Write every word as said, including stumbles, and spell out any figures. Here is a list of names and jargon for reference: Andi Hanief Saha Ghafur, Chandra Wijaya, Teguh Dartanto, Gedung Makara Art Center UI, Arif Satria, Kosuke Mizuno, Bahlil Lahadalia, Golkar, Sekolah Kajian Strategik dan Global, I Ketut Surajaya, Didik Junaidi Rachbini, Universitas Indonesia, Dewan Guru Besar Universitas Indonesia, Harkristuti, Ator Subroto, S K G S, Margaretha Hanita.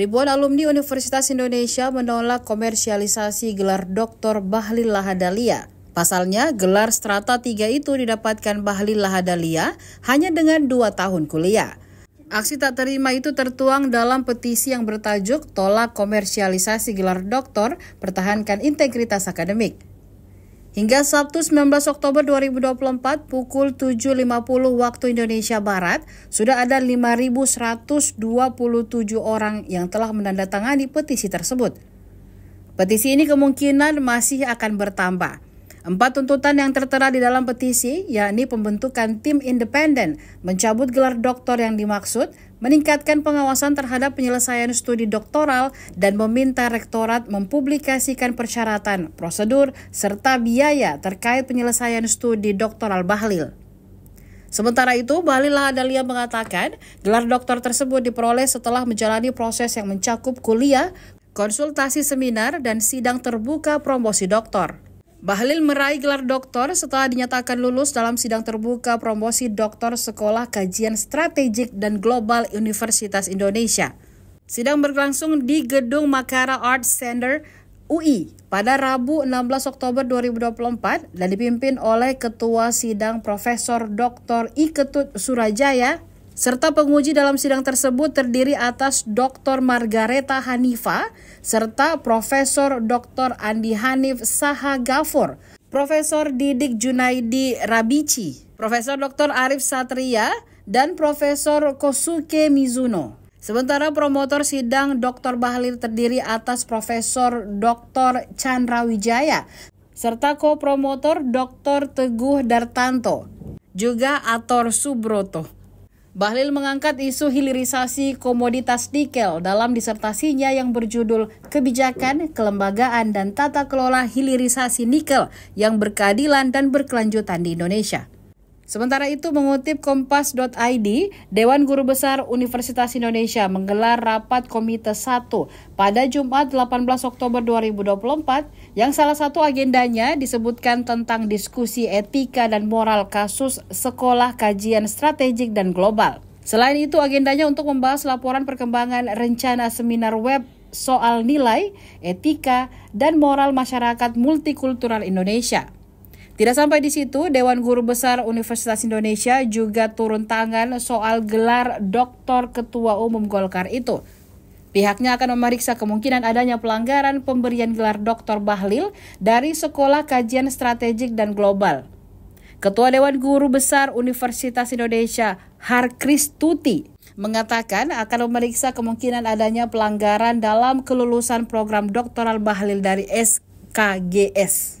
Ribuan alumni Universitas Indonesia menolak komersialisasi gelar Doktor Bahlil Lahadalia. Pasalnya, gelar strata tiga itu didapatkan Bahlil Lahadalia hanya dengan dua tahun kuliah. Aksi tak terima itu tertuang dalam petisi yang bertajuk Tolak Komersialisasi Gelar Doktor, Pertahankan Integritas Akademik. Hingga Sabtu sembilan belas Oktober dua ribu dua puluh empat pukul tujuh lewat lima puluh waktu Indonesia Barat, sudah ada lima ribu seratus dua puluh tujuh orang yang telah menandatangani petisi tersebut. Petisi ini kemungkinan masih akan bertambah. Empat tuntutan yang tertera di dalam petisi, yakni pembentukan tim independen, mencabut gelar doktor yang dimaksud, meningkatkan pengawasan terhadap penyelesaian studi doktoral, dan meminta rektorat mempublikasikan persyaratan, prosedur, serta biaya terkait penyelesaian studi doktoral Bahlil. Sementara itu, Bahlil Lahadalia mengatakan gelar doktor tersebut diperoleh setelah menjalani proses yang mencakup kuliah, konsultasi seminar, dan sidang terbuka promosi doktor. Bahlil meraih gelar doktor setelah dinyatakan lulus dalam sidang terbuka promosi doktor Sekolah Kajian Strategik dan Global Universitas Indonesia. Sidang berlangsung di Gedung Makara Art Center U I pada Rabu enam belas Oktober dua ribu dua puluh empat dan dipimpin oleh Ketua Sidang Profesor Doktor I Ketut Surajaya, serta penguji dalam sidang tersebut terdiri atas Doktor Margaretha Hanita serta Profesor Doktor Andi Hanief Saha Ghafur, Profesor Didik Junaidi Rachbini, Profesor Doktor Arif Satria, dan Profesor Kosuke Mizuno. Sementara promotor sidang Doktor Bahlil terdiri atas Profesor Doktor Chandra Wijaya serta kopromotor Doktor Teguh Dartanto, juga Ator Subroto. Bahlil mengangkat isu hilirisasi komoditas nikel dalam disertasinya yang berjudul Kebijakan, Kelembagaan, dan Tata Kelola Hilirisasi Nikel yang Berkeadilan dan Berkelanjutan di Indonesia. Sementara itu, mengutip kompas titik i d, Dewan Guru Besar Universitas Indonesia menggelar rapat Komite satu pada Jumat delapan belas Oktober dua ribu dua puluh empat yang salah satu agendanya disebutkan tentang diskusi etika dan moral kasus Sekolah Kajian Strategik dan Global. Selain itu, agendanya untuk membahas laporan perkembangan rencana seminar web soal nilai, etika, dan moral masyarakat multikultural Indonesia. Tidak sampai di situ, Dewan Guru Besar Universitas Indonesia juga turun tangan soal gelar Doktor Ketua Umum Golkar itu. Pihaknya akan memeriksa kemungkinan adanya pelanggaran pemberian gelar Doktor Bahlil dari Sekolah Kajian Strategik dan Global. Ketua Dewan Guru Besar Universitas Indonesia, Harkristuti, mengatakan akan memeriksa kemungkinan adanya pelanggaran dalam kelulusan program doktoral Bahlil dari S K G S.